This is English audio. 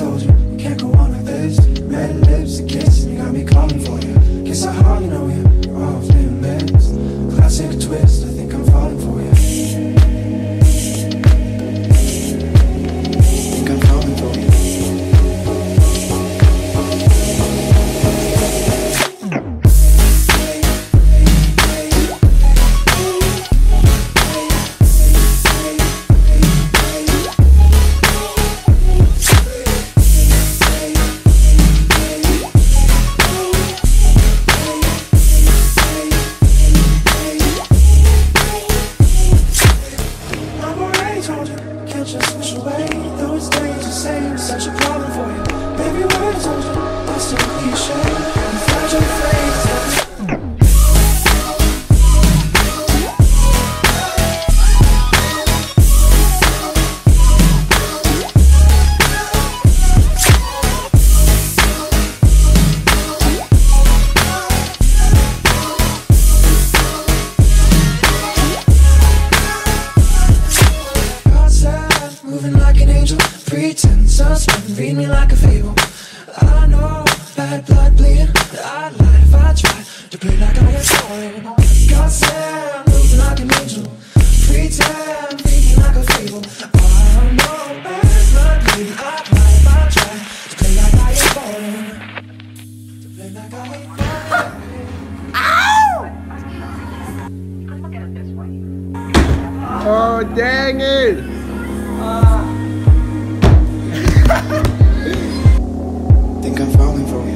already told you, we can't go on like this. Red lips, a kiss, and you got me calling for you. Kiss how hard, you know you're off limits. Classic twist, I think I'm falling for you. Think I'm falling for you. Read me like a fable. I know bad blood bleeding. I'd lie if I tried to play like I am sorry. God said, moving like an angel. Pretend, read me like a fable. I know bad blood bleeding. I'd lie if I tried to play like I am falling. To play like I am falling. Ow! Oh, dang it! Think I'm falling for you.